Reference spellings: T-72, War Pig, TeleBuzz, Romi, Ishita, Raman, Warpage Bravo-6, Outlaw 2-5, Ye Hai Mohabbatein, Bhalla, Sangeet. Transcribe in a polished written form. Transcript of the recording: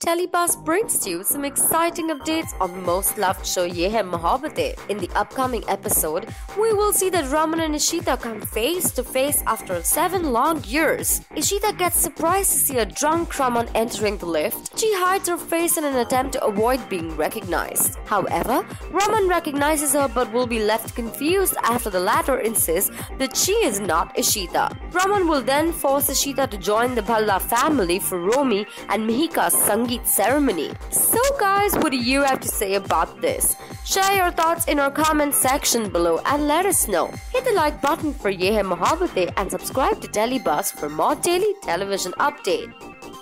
TeleBuzz brings you some exciting updates on most loved show Ye Hai Mohabbatein. In the upcoming episode, we will see that Raman and Ishita come face to face after 7 long years. Ishita gets surprised to see a drunk Raman entering the lift. She hides her face in an attempt to avoid being recognized. However, Raman recognizes her but will be left confused after the latter insists that she is not Ishita. Raman will then force Ishita to join the Bhalla family for Romi and Mihika's Sangeet ceremony. So guys, what do you have to say about this? Share your thoughts in our comment section below and let us know. Hit the like button for Ye Hai Mohabbatein and subscribe to TeleBuzz for more daily television updates.